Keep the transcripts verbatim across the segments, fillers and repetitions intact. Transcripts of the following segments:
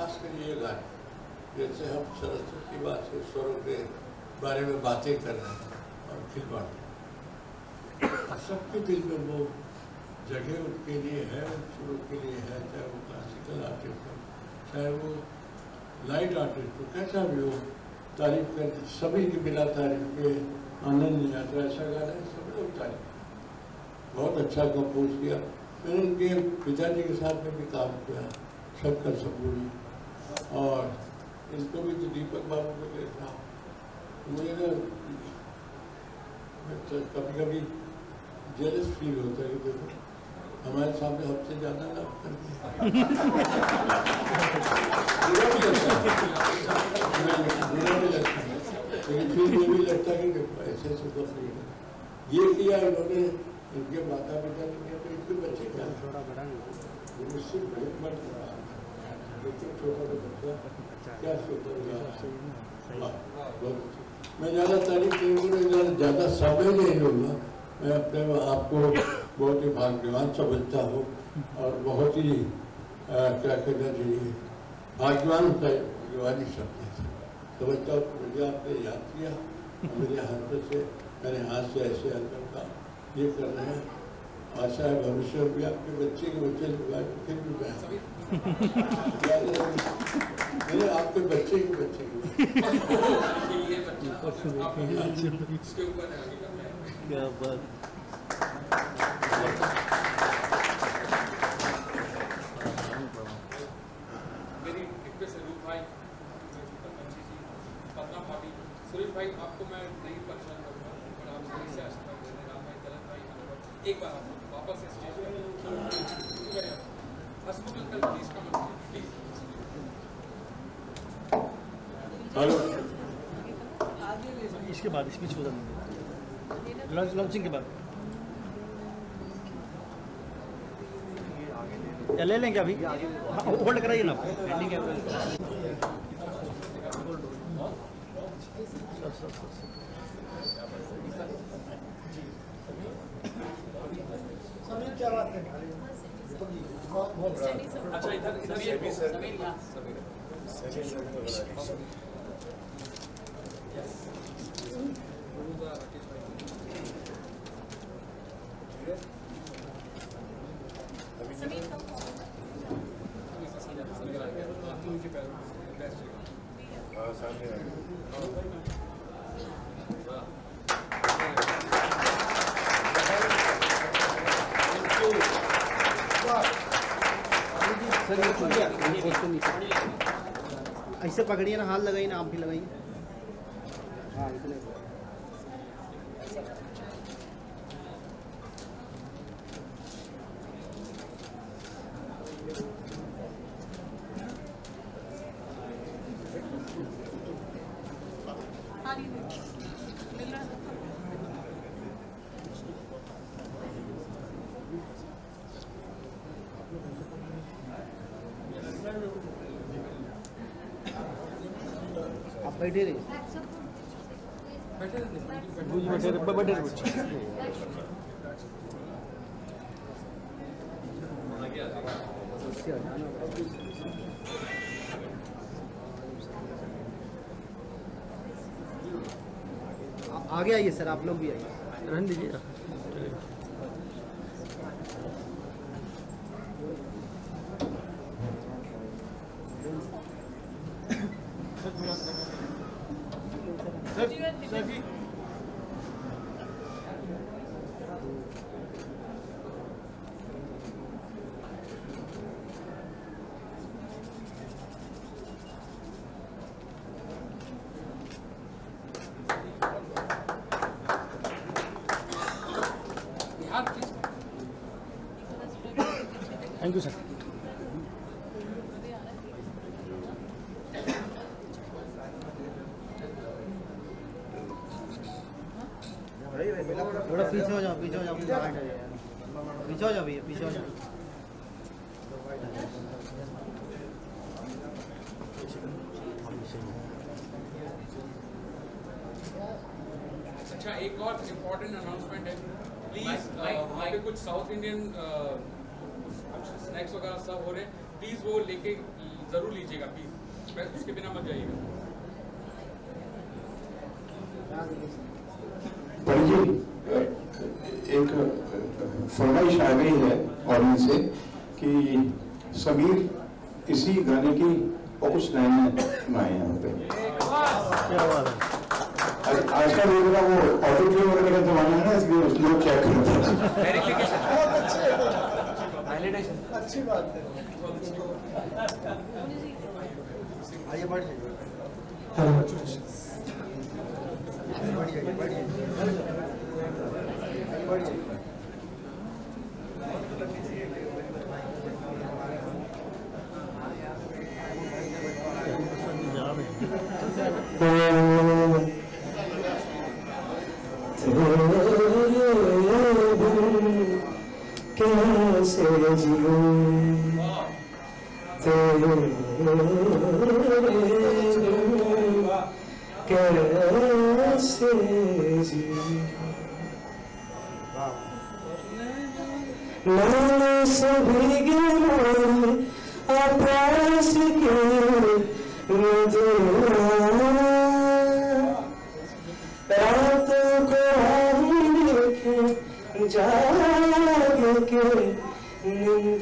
खास कर ये गाने, जैसे हम सरस्वती बात के स्वरों के बारे में बातें कर रहे हैं और खिलवाड़ हैं, सबके दिल में वो जगह उनके लिए है, उन स्वरों के लिए है, चाहे वो क्लासिकल आर्टिस्ट हो, चाहे वो लाइट आर्टिस्ट हो, कैसा भी हो, तारीफ करते सभी के बिना तारीफ के आनंद नहीं आता। ऐसा गाना है, सब लोग तारीफ, बहुत अच्छा कंपोज किया। मैंने उनके पिताजी के साथ में भी काम किया, शंकर शंभू जी, और इनको भी तो दीपक बाबू को देखा। मुझे ना कभी कभी जेलस फील होता है कि देखो हमारे सामने हमसे ज़्यादा लाभ कर दिया, लेकिन फिर ये भी लगता है कि ऐसे से तो नहीं है, ये किया इन्होंने, इनके माता पिता ने किया, तो इनके बच्चे क्या छोटा बड़ा मुझसे बहुत मत रहा, लेकिन छोटा बच्चा क्या सोचा होगा। मैं ज़्यादा तारीफ करूँगा, ज़्यादा समय नहीं होगा, मैं अपने आपको बहुत ही भाग्यवान समझता हूँ और बहुत ही क्या कहना चाहिए, भाग्यवान का भाग्यवान ही शब्द समझता हूँ। मुझे आपने याद किया, मेरे हाथ से मेरे हाथ से ऐसे हल करता ये कर रहे हैं। आशा है भविष्य में भी आपके बच्चे के बच्चे फिर भी मैं आपके बच्चे के बच्चे के सुरेश भाई, आपको मैं नहीं परेशान करूँगा, पर आप सही से आशीर्वाद देने राम भाई, गलत भाई, एक बार आप वापस स्टेज पर हॉस्पिटल का प्लीज कमेंट प्लीज। इसके बाद स्पीच हो जाएंगे लॉन्चिंग के बाद ले लेंगे, अभी होल्ड कराइए ना। सब सब सब समीर क्या बात है? अच्छा इधर इधर ये भी सर समीर समीर ऐसे पकड़िए ना, हाथ लगाइए ना, आप भी लगाइए। हाँ बैठे रहे बैठे रहे बैठे आगे आइए सर, आप लोग भी आइए, रहने दीजिए। Thank you sir. थोड़ा पीछे हो जाओ, पीछे हो जाओ, पीछे हो जाओ भैया, पीछे हो जाओ। अच्छा एक और इम्पोर्टेंट अनाउंसमेंट है, प्लीज हमारे कुछ साउथ इंडियन स्नैक्स वगैरह सब हो रहे हैं, प्लीज़ वो लेके जरूर लीजिएगा प्लीज, उसके बिना मत जाइएगा। पंडित जी एक फरमाइश आ गई है ऑडियंस से कि समीर इसी गाने की और कुछ लाइनें बनाए यहाँ पे। आजकल लोग ना वो ऑटो ट्यून वगैरह का जमाना है ना, इसलिए लोग चेक करते हैं। अच्छी बात है। आइए बढ़िए। कैसे जियो तेरे बिन, कैसे जियो मैंने सभी गिने आपास के नदियाँ, रात को आई लेके जाग के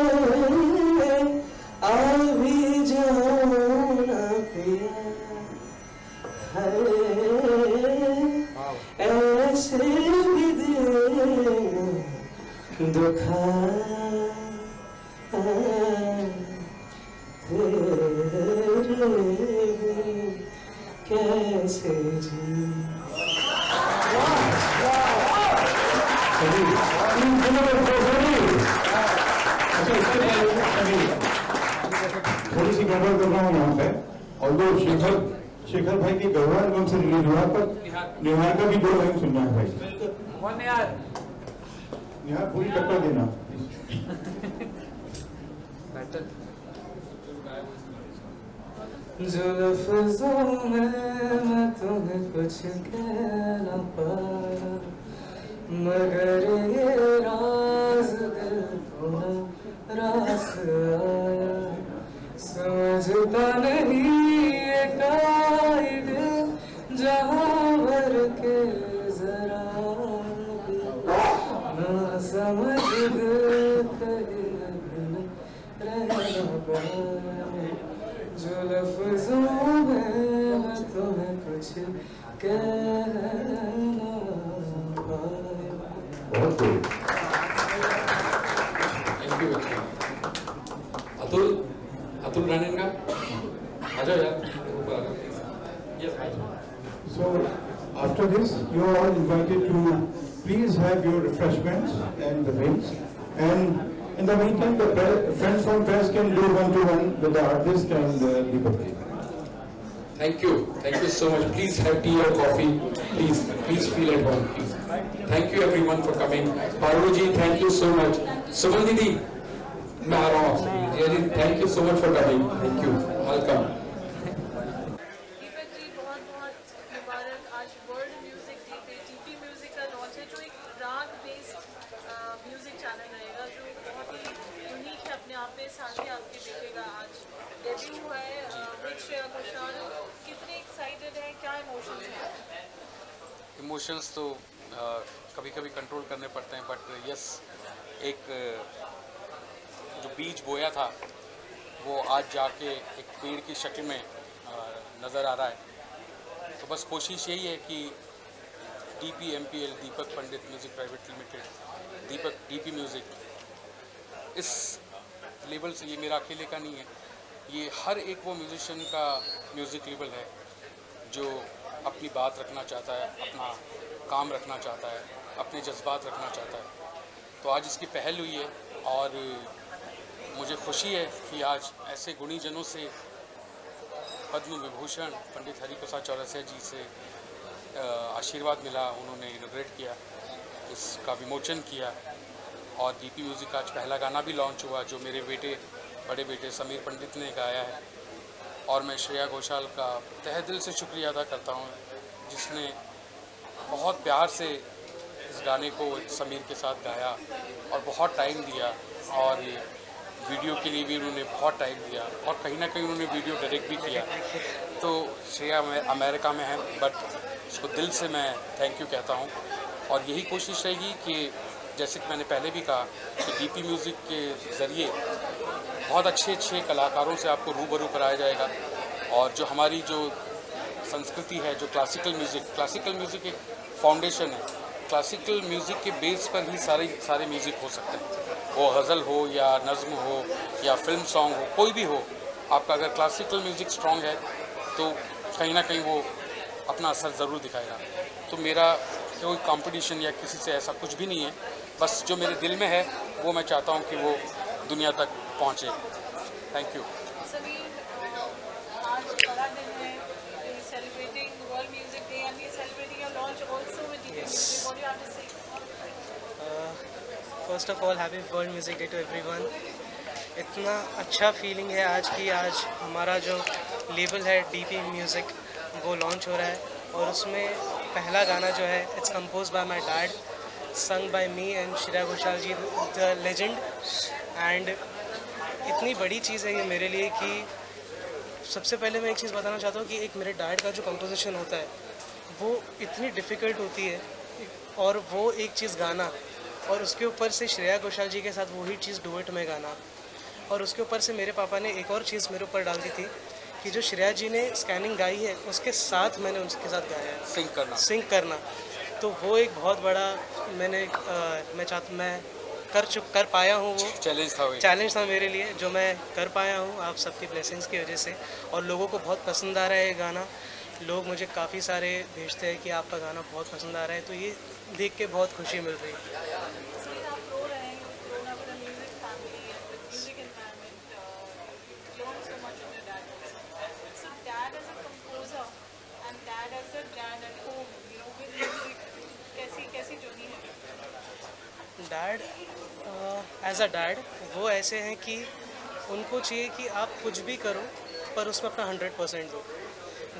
निंदेरा है, आ भी जाओ ना पिया है, ऐसे भी दिन दुखा तेरे कैसे जी। थोड़ी सी गड़बड़ कर रहा हूँ यहाँ पे, और वो शेखर शेखर भाई की गड़बड़ एल्बम से रिलीज हुआ, पर निहार का भी दो लाइन सुनना है भाई। निहार पूरी टक्कर देना। जुल्फ ज़ोने मैं तुम्हें कुछ कह न पाया, मगर ये राज दिल को रास आया, समझता नहीं ये कायद जहाँ भर के जरा ना समझ दिल कहीं न रहना पाया, जो लफ्जों में मैं तुम्हें कुछ कहना पाया। अतुल अतुल रनन का आ जाओ यार। So after this you are all invited to please have your refreshments and the drinks, and in the meantime the friends from press can do one to one with the artist and the people. Thank you, thank you so much. Please have tea or coffee, please please feel at home please. Thank you everyone for coming. Parul ji, thank you so much. Subhan didi, मैं आ रहा हूँ। Thank you so much for coming, thank you, welcome. Deepak ji बहुत बहुत मुबारक, आज world music day पे DP music का लॉन्च है, जो एक राग बेस्ड म्यूजिक चैनल रहेगा, जो बहुत ही यूनिक है अपने आप में। साथ ही आपके देखेगा आज डेब्यू है विद श्रेया घोषाल, कितने एक्साइटेड है, क्या इमोशंस है? इमोशंस तो कभी कभी कंट्रोल करने पड़ते हैं, बट यस एक जो बीज बोया था वो आज जाके एक पेड़ की शक्ल में नज़र आ रहा है। तो बस कोशिश यही है कि D P M P L Deepak Pandit music private limited, Deepak DP music, इस लेवल से ये मेरा अकेले का नहीं है, ये हर एक वो म्यूजिशियन का म्यूज़िक लेवल है जो अपनी बात रखना चाहता है, अपना काम रखना चाहता है, अपने जज्बात रखना चाहता है। तो आज इसकी पहल हुई है और मुझे खुशी है कि आज ऐसे गुणीजनों से, पद्म विभूषण पंडित हरि प्रसाद चौरसिया जी से आशीर्वाद मिला, उन्होंने इनॉग्रेट किया, इसका विमोचन किया, और डीपी म्यूज़िक का आज पहला गाना भी लॉन्च हुआ जो मेरे बेटे बड़े बेटे समीर पंडित ने गाया है। और मैं श्रेया घोषाल का तहे दिल से शुक्रिया अदा करता हूँ, जिसने बहुत प्यार से इस गाने को समीर के साथ गाया और बहुत टाइम दिया, और ये वीडियो के लिए भी उन्होंने बहुत टाइम दिया, और कहीं ना कहीं उन्होंने वीडियो डायरेक्ट भी किया। तो श्रेया मैं अमेरिका में है, बट उसको दिल से मैं थैंक यू कहता हूँ। और यही कोशिश रहेगी कि जैसे कि मैंने पहले भी कहा कि डीपी म्यूज़िक के ज़रिए बहुत अच्छे अच्छे कलाकारों से आपको रूबरू कराया जाएगा, और जो हमारी जो संस्कृति है, जो क्लासिकल म्यूज़िक क्लासिकल म्यूज़िक एक फाउंडेशन है, क्लासिकल म्यूज़िक के बेस पर ही सारे सारे म्यूज़िक हो सकते हैं, वो गज़ल हो या नज़्म हो या फिल्म सॉन्ग हो, कोई भी हो, आपका अगर क्लासिकल म्यूज़िक स्ट्रॉन्ग है तो कहीं ना कहीं वो अपना असर ज़रूर दिखाएगा। तो मेरा कोई कंपटीशन या किसी से ऐसा कुछ भी नहीं है, बस जो मेरे दिल में है वो मैं चाहता हूँ कि वो दुनिया तक पहुँचे। Thank you. First of all happy world music day to everyone. इतना अच्छा फीलिंग है आज की, आज हमारा जो लेबल है डीपी म्यूज़िक वो लॉन्च हो रहा है, और उसमें पहला गाना जो है it's compose by my dad, sung by me and Shreya Ghoshal ji the legend. And इतनी बड़ी चीज़ है ये मेरे लिए कि सबसे पहले मैं एक चीज़ बताना चाहता हूँ कि एक मेरे डैड का जो कंपोजिशन होता है वो इतनी डिफ़िकल्ट होती है, और वो एक चीज़ गाना और उसके ऊपर से श्रेया घोषाल जी के साथ वही चीज़ डुएट में गाना, और उसके ऊपर से मेरे पापा ने एक और चीज़ मेरे ऊपर डाल दी थी कि जो श्रेया जी ने स्कैनिंग गाई है उसके साथ मैंने उसके साथ गाया है, सिंक करना सिंक करना तो वो एक बहुत बड़ा मैंने आ, मैं चाहता मैं कर चुक कर पाया हूँ। वो चैलेंज था चैलेंज था मेरे लिए जो मैं कर पाया हूँ आप सबकी ब्लेसिंग्स की वजह से, और लोगों को बहुत पसंद आ रहा है ये गाना। लोग मुझे काफ़ी सारे भेजते हैं कि आपका गाना बहुत पसंद आ रहा है, तो ये देख के बहुत खुशी मिल रही है। डैड एज अ डैड वो ऐसे हैं कि उनको चाहिए कि आप कुछ भी करो पर उसमें अपना हंड्रेड परसेंट दो।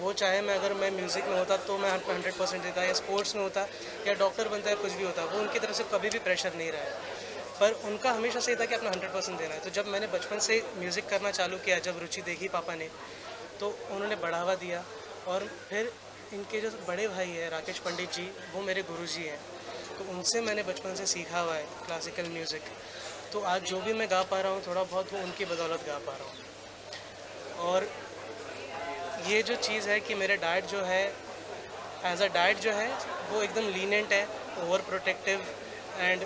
वो चाहे मैं अगर मैं म्यूज़िक में होता तो मैं आपको हंड्रेड परसेंट देता, या स्पोर्ट्स में होता, या डॉक्टर बनता है, कुछ भी होता, वो उनकी तरफ से कभी भी प्रेशर नहीं रहा है, पर उनका हमेशा से ये था कि अपना हंड्रेड परसेंट देना है। तो जब मैंने बचपन से म्यूज़िक करना चालू किया, जब रुचि देखी पापा ने, तो उन्होंने बढ़ावा दिया, और फिर इनके जो बड़े भाई हैं राकेश पंडित जी वो मेरे गुरु जी हैं, तो उनसे मैंने बचपन से सीखा हुआ है क्लासिकल म्यूज़िक। तो आज जो भी मैं गा पा रहा हूँ थोड़ा बहुत वो उनकी बदौलत गा पा रहा हूँ। और ये जो चीज़ है कि मेरे डैड जो है एज अ डैड जो है वो एकदम लीनेंट है, ओवर प्रोटेक्टिव, एंड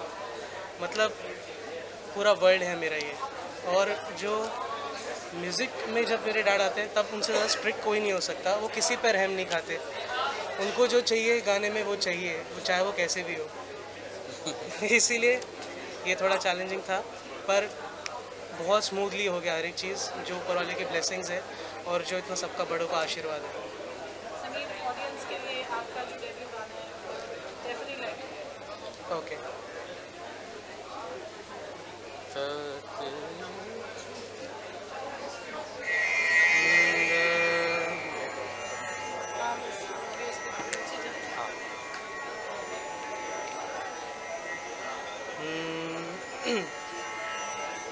मतलब पूरा वर्ल्ड है मेरा ये। और जो म्यूज़िक में जब मेरे डैड आते हैं तब उनसे ज़्यादा स्ट्रिक्ट कोई नहीं हो सकता, वो किसी पर रहम नहीं खाते, उनको जो चाहिए गाने में वो चाहिए, वो चाहे वो कैसे भी हो। इसीलिए ये थोड़ा चैलेंजिंग था, पर बहुत स्मूथली हो गया हर एक चीज़, जो ऊपर वाले की ब्लेसिंग्स है और जो इतना सबका बड़ों का आशीर्वाद है। समीर, ऑडियंस के लिए आपका जो डेब्यू गाना है डेफिनेटली लाइक है। ओके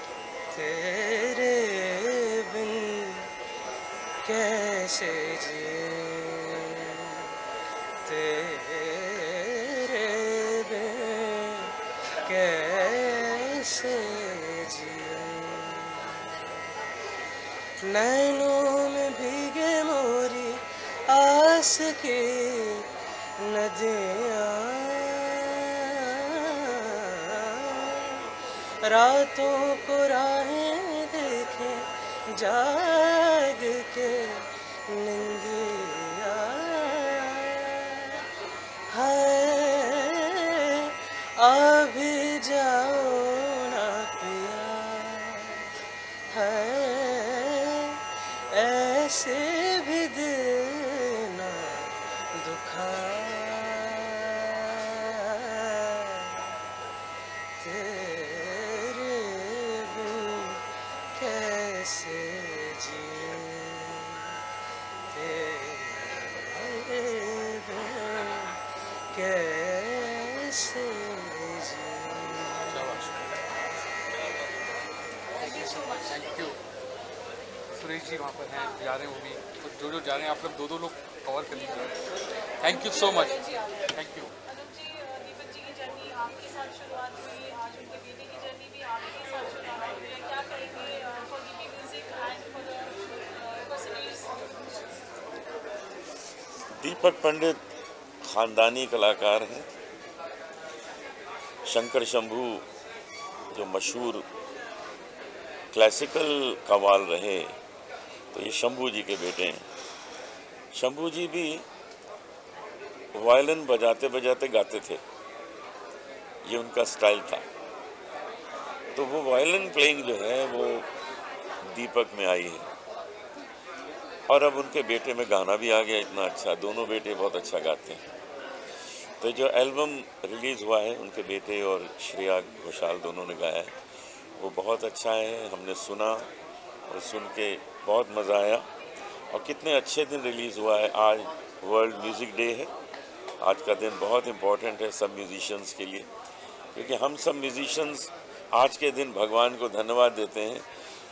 कैसे जिए तेरे बिन कैसे जिए, नैनों में भीगे मोरी आस की नदियाँ, रातों को राहें देखे जाग के निंदिया, है अभी जाओ ना पिया, है ऐसे भी दिल ना दुखा, तेरे बिन कैसे जिए कैसे। सकते हो। सुरेश जी वहाँ पर हैं, जा रहे हैं वो भी, तो जो जो जा रहे हैं आप लोग दो दो लोग कवर कर लीजिए। Thank you so much, thank you. Deepak Pandit खानदानी कलाकार हैं। शंकर शंभू जो मशहूर क्लासिकल कव्वाल रहे, तो ये शंभू जी के बेटे हैं। शंभू जी भी वायलिन बजाते बजाते गाते थे, ये उनका स्टाइल था। तो वो वायलिन प्लेइंग जो है वो दीपक में आई है, और अब उनके बेटे में गाना भी आ गया इतना अच्छा। दोनों बेटे बहुत अच्छा गाते हैं। तो जो एल्बम रिलीज़ हुआ है उनके बेटे और श्रेया घोषाल दोनों ने गाया है, वो बहुत अच्छा है। हमने सुना और सुन के बहुत मज़ा आया। और कितने अच्छे दिन रिलीज़ हुआ है। आज वर्ल्ड म्यूज़िक डे है। आज का दिन बहुत इम्पॉर्टेंट है सब म्यूज़िशंस के लिए, क्योंकि हम सब म्यूज़िशंस आज के दिन भगवान को धन्यवाद देते हैं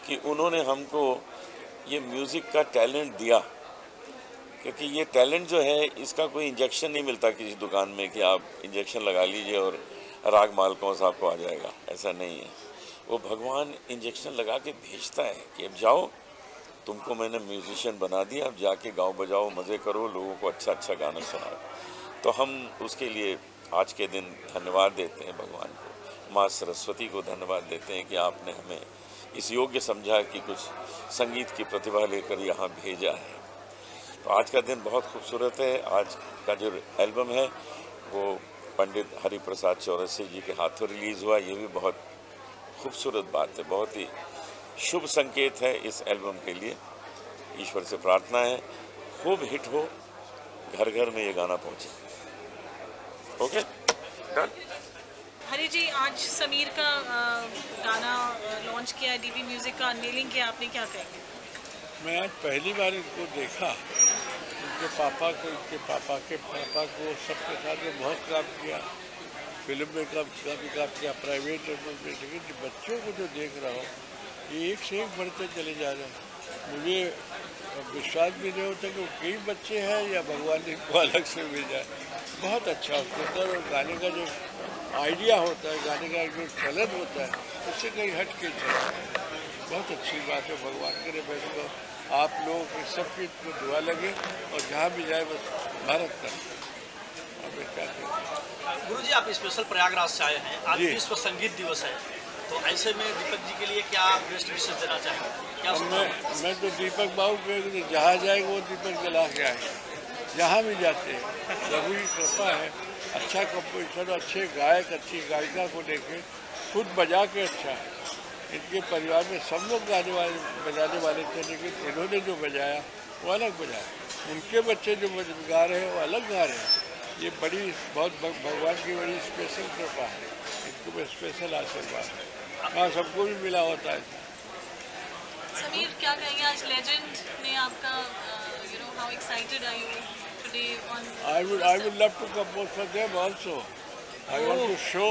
कि उन्होंने हमको ये म्यूज़िक का टैलेंट दिया। क्योंकि ये टैलेंट जो है इसका कोई इंजेक्शन नहीं मिलता किसी दुकान में कि आप इंजेक्शन लगा लीजिए और राग मालकों से आपको आ जाएगा, ऐसा नहीं है। वो भगवान इंजेक्शन लगा के भेजता है कि अब जाओ, तुमको मैंने म्यूज़िशियन बना दिया, अब जाके गाओ बजाओ, मज़े करो, लोगों को अच्छा अच्छा गाना सुनाओ। तो हम उसके लिए आज के दिन धन्यवाद देते हैं भगवान को, माँ सरस्वती को धन्यवाद देते हैं कि आपने हमें इस योग्य समझा कि कुछ संगीत की प्रतिभा लेकर यहाँ भेजा है। तो आज का दिन बहुत खूबसूरत है। आज का जो एल्बम है वो पंडित हरि प्रसाद चौरसिया जी के हाथों रिलीज़ हुआ, ये भी बहुत खूबसूरत बात है, बहुत ही शुभ संकेत है इस एल्बम के लिए। ईश्वर से प्रार्थना है खूब हिट हो, घर घर में ये गाना पहुंचे। Okay done. हरि जी, आज समीर का गाना लॉन्च किया है, डीपी म्यूजिक का अनवीलिंग किया आपने, क्या कहेंगे? मैं आज पहली बार इनको देखा, इनके पापा को, इनके पापा के पापा को, सबके साथ में बहुत काम किया, फिल्म में काम किया, भी काम किया, प्राइवेट में, लेकिन बच्चों को जो देख रहा हूँ ये एक से एक बढ़ते चले जा रहे हैं। मुझे विश्वास भी नहीं होता कि वो कई बच्चे हैं या भगवान ने इनको अलग से भेजा है। बहुत अच्छा उसके अंदर, और गाने का जो आइडिया होता है, गाने का जो चलन होता है, उससे कहीं हट के चलता है। बहुत अच्छी बात है। भगवान के लिए बैठो, आप लोगों के सबकी दुआ लगे, और जहाँ भी जाए बस भारत का। गुरु जी, आप स्पेशल प्रयागराज से आए हैं, आज विश्व संगीत दिवस है, तो ऐसे में दीपक जी के लिए क्या बेस्ट विशेष देना चाहेंगे? मैं मैं तो दीपक बाबू पे जहाँ जाएंगे वो दीपक जला के आएंगे, जहाँ भी जाते हैं। प्रभु की कृपा है, अच्छा कंपोजिशन, अच्छे गायक, अच्छी गायिका को लेके खुद बजा के अच्छा है। इनके परिवार में सब लोग गाने वाले बजाने वाले थे, लेकिन इन्होंने जो बजाया वो अलग बजाया, उनके बच्चे जो गा रहे हैं वो अलग गा रहे हैं। ये बड़ी बहुत भगवान की बड़ी स्पेशल कृपा है, इनको भी स्पेशल आशीर्वाद है। हाँ, सबको भी मिला होता है। समीर, क्या कहेंगे आज लेजेंड ने आपका, you know, how excited are you today on? I would I would love to compose for them also. I want to show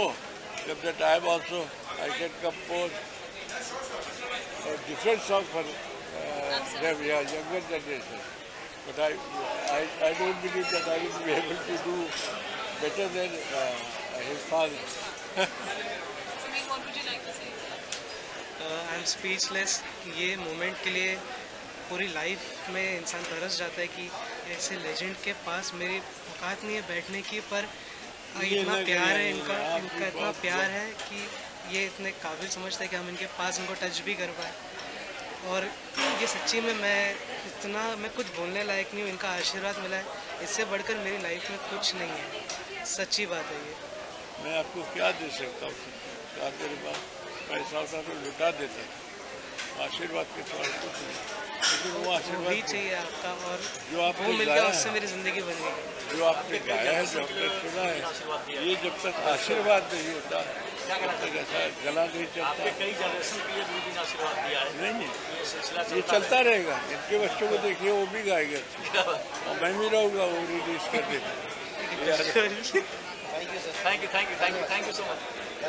that that I also I can compose different song for them younger generation. But I, I, I don't believe that I will be able to do better than uh, his father. Sameer, what would you like to say? Uh, I'm speechless. ये moment के लिए पूरी life में इंसान तरस जाता है कि ऐसे legend के पास मेरी औकात नहीं है बैठने की, पर इतना प्यार है इनका, इनका इतना प्यार है कि ये इतने काबिल समझते हैं कि हम इनके पास इनको touch भी कर पाए। और ये सच्ची में मैं इतना मैं कुछ बोलने लायक नहीं हूँ, इनका आशीर्वाद मिला है, इससे बढ़कर मेरी लाइफ में कुछ नहीं है। सच्ची बात है ये। मैं आपको क्या दे सकता हूँ? क्या मेरे पास पैसा होता तो लुटा देता, आशीर्वाद के सवाल कुछ नहीं। वो आशीर्वाद ही चाहिए आपका, और जो आपको मिल गया उससे मेरी ज़िंदगी बन गई। जो आपने गाया है, जो आपने सुना है, ये जब तक आशीर्वाद नहीं होता गला नहीं चलता। कई जनरेशन के लिए आशीर्वाद दिया है। नहीं नहीं, ये चलता रहेगा। इनके बच्चों को देखिए, वो भी गाएंगे और मैं भी रहूँगा, वो रिलीज कर देंगे। Thank you thank you thank you thank you so much. क्या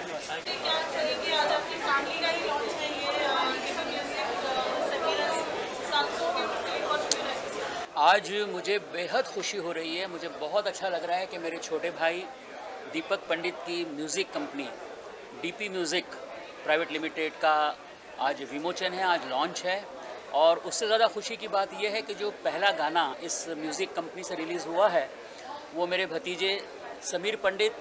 करेंगे आज आपकी फैमिली का ही लॉन्च है ये? आज मुझे बेहद खुशी हो रही है, मुझे बहुत अच्छा लग रहा है कि मेरे छोटे भाई दीपक पंडित की music company DP music private limited का आज विमोचन है, आज लॉन्च है। और उससे ज़्यादा खुशी की बात यह है कि जो पहला गाना इस म्यूज़िक कंपनी से रिलीज़ हुआ है वो मेरे भतीजे समीर पंडित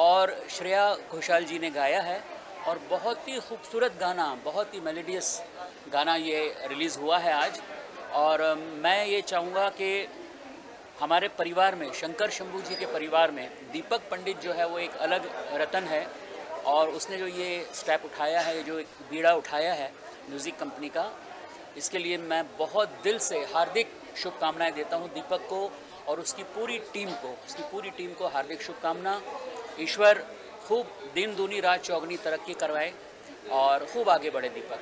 और श्रेया घोषाल जी ने गाया है, और बहुत ही खूबसूरत गाना, बहुत ही मेलोडियस गाना ये रिलीज़ हुआ है आज। और मैं ये चाहूँगा कि हमारे परिवार में, शंकर शंभू जी के परिवार में दीपक पंडित जो है वो एक अलग रतन है, और उसने जो ये स्टेप उठाया है, जो एक बीड़ा उठाया है म्यूज़िक कंपनी का, इसके लिए मैं बहुत दिल से हार्दिक शुभकामनाएं देता हूं दीपक को और उसकी पूरी टीम को, उसकी पूरी टीम को हार्दिक शुभकामना। ईश्वर खूब दिन दूनी रात चौगनी तरक्की करवाए और खूब आगे बढ़े Deepak.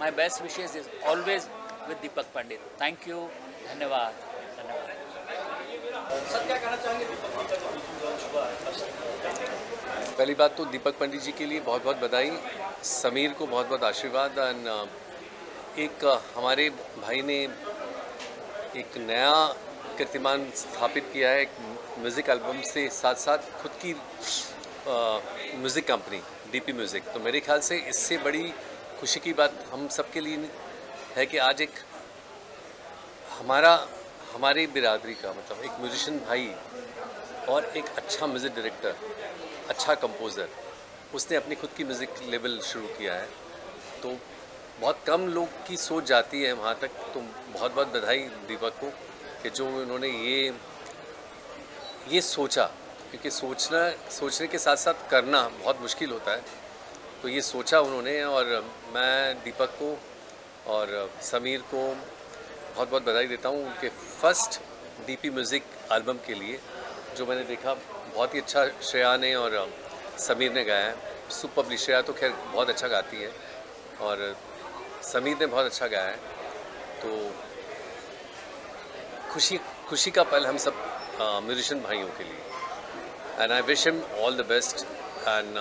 My best wishes is always with Deepak Pandit. Thank you, धन्यवाद। पहली बात तो दीपक पंडित जी के लिए बहुत बहुत बधाई, समीर को बहुत बहुत आशीर्वाद। एंड एक हमारे भाई ने एक नया कीर्तिमान स्थापित किया है एक म्यूज़िक एल्बम से साथ साथ खुद की म्यूज़िक कंपनी डीपी म्यूज़िक। तो मेरे ख्याल से इससे बड़ी खुशी की बात हम सब के लिए है कि आज एक हमारा हमारी बिरादरी का मतलब एक म्यूजिशियन भाई और एक अच्छा म्यूज़िक डायरेक्टर, अच्छा कंपोज़र, उसने अपनी खुद की म्यूज़िक लेबल शुरू किया है। तो बहुत कम लोग की सोच जाती है वहाँ तक। तो बहुत बहुत बधाई दीपक को कि जो उन्होंने ये ये सोचा, क्योंकि सोचना सोचने के साथ साथ करना बहुत मुश्किल होता है। तो ये सोचा उन्होंने, और मैं दीपक को और समीर को बहुत बहुत बधाई देता हूँ उनके फर्स्ट डीपी म्यूज़िक एल्बम के लिए, जो मैंने देखा बहुत ही अच्छा श्रेया ने और समीर ने गाया है। सुपरबली, श्रेया तो खैर बहुत अच्छा गाती है और समीर ने बहुत अच्छा गाया है। तो खुशी खुशी का पल हम सब म्यूजिशियन भाइयों के लिए। And I wish him all the best and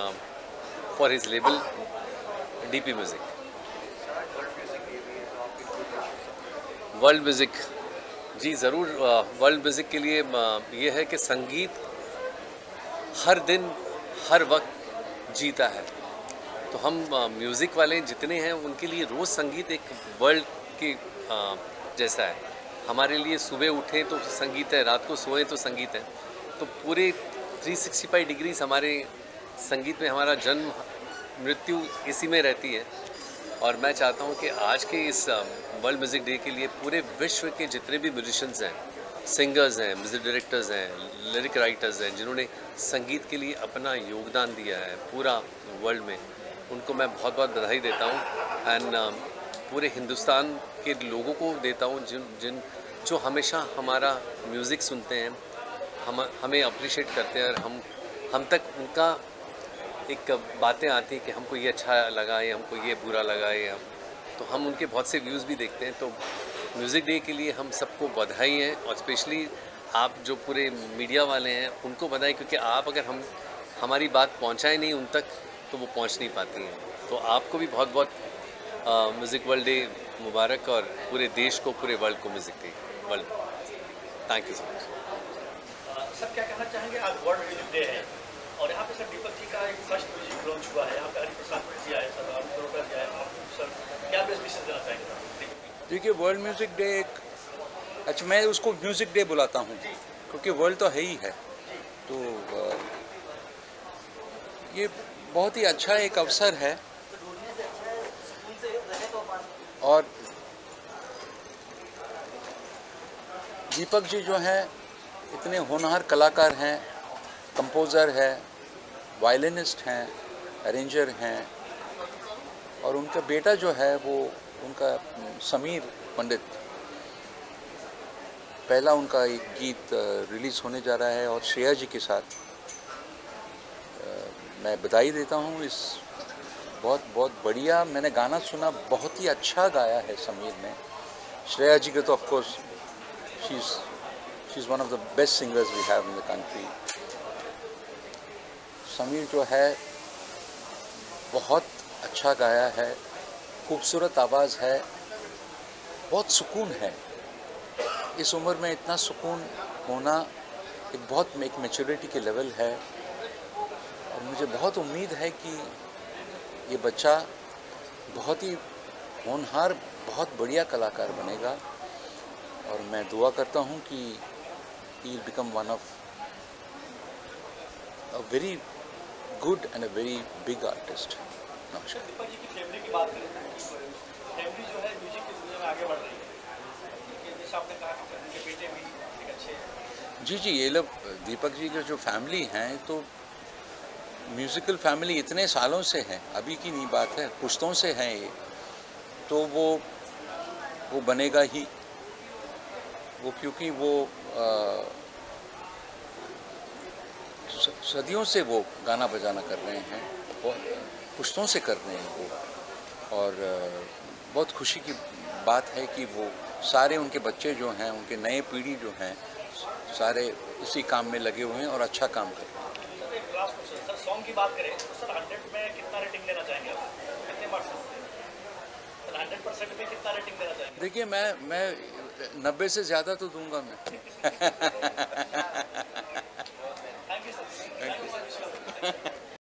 for his label DP music. World music, जी ज़रूर। वर्ल्ड म्यूज़िक के लिए ये है कि संगीत हर दिन हर वक्त जीता है। तो हम म्यूज़िक वाले जितने हैं उनके लिए रोज़ संगीत एक वर्ल्ड के जैसा है। हमारे लिए सुबह उठे तो संगीत है, रात को सोए तो संगीत है। तो पूरे तीन सौ पैंसठ डिग्रीज हमारे संगीत में, हमारा जन्म मृत्यु इसी में रहती है। और मैं चाहता हूँ कि आज के इस वर्ल्ड म्यूज़िक डे के लिए पूरे विश्व के जितने भी म्यूजिशंस हैं, सिंगर्स हैं, म्यूज़िक डायरेक्टर्स हैं, लिरिक राइटर्स हैं, जिन्होंने संगीत के लिए अपना योगदान दिया है पूरा वर्ल्ड में, उनको मैं बहुत बहुत बधाई देता हूँ। एंड पूरे हिंदुस्तान के लोगों को देता हूँ जिन जिन जो हमेशा हमारा म्यूज़िक सुनते हैं, हम हमें अप्रिशिएट करते हैं, और हम हम तक उनका एक बातें आती हैं कि हमको ये अच्छा लगा, ये हमको ये बुरा लगा, ये हम तो हम उनके बहुत से व्यूज़ भी देखते हैं। तो म्यूज़िक डे के लिए हम सबको बधाई है, और स्पेशली आप जो पूरे मीडिया वाले हैं उनको बधाई, क्योंकि आप अगर हम हमारी बात पहुंचाए नहीं उन तक तो वो पहुंच नहीं पाती हैं। तो आपको भी बहुत बहुत म्यूज़िक वर्ल्ड डे मुबारक, और पूरे देश को, पूरे वर्ल्ड को music day world thank you so much. सब क्या कहना चाहेंगे? आज वर्ल्ड म्यूज़िक डे है और यहाँ पे सर दीपक जी का एक फर्स्ट म्यूजिक लॉन्च हुआ है, यहाँ पे हरि प्रसाद चौरसिया है, सर राम करोड़ा जी आए, आप सर क्या बेस्ट विशेष देना चाहेंगे? देखिए, वर्ल्ड म्यूज़िक डे एक, अच्छा मैं उसको म्यूज़िक डे बुलाता हूँ क्योंकि वर्ल्ड तो है ही है। तो ये बहुत ही अच्छा एक अवसर है, और दीपक जी जो हैं इतने होनहार कलाकार हैं, कंपोज़र है, वायलिनिस्ट हैं, अरेंजर हैं, और उनका बेटा जो है वो उनका समीर पंडित, पहला उनका एक गीत रिलीज़ होने जा रहा है और श्रेया जी के साथ। मैं बधाई देता हूँ इस बहुत बहुत बढ़िया, मैंने गाना सुना, बहुत ही अच्छा गाया है समीर ने। श्रेया जी के तो of course she is she is one of the best singers we have in the country. Sameer जो है बहुत अच्छा गाया है, खूबसूरत आवाज़ है, बहुत सुकून है। इस उम्र में इतना सुकून होना एक बहुत एक मैच्योरिटी के लेवल है और मुझे बहुत उम्मीद है कि ये बच्चा बहुत ही होनहार, बहुत बढ़िया कलाकार बनेगा और मैं दुआ करता हूँ कि he will become one of a very good and a very big artist. नमस्कार। जी जी, ये लोग दीपक जी का जो फैमिली हैं तो म्यूज़िकल फैमिली इतने सालों से हैं, अभी की नहीं बात है, पुश्तों से हैं ये, तो वो वो बनेगा ही वो, क्योंकि वो आ, सदियों से वो गाना बजाना कर रहे हैं, पुश्तों से कर रहे हैं वो। और बहुत खुशी की बात है कि वो सारे उनके बच्चे जो हैं, उनके नए पीढ़ी जो हैं, सारे इसी काम में लगे हुए हैं और अच्छा काम कर रहे हैं। तो एक लास्ट क्वेश्चन सर, सॉन्ग की बात करें तो सर हंड्रेड में कितना रेटिंग देना चाहेंगे आप? कितने परसेंट सर, हंड्रेड परसेंट में कितना रेटिंग देना चाहेंगे? देखिए मैं मैं नब्बे से ज़्यादा तो दूंगा मैं।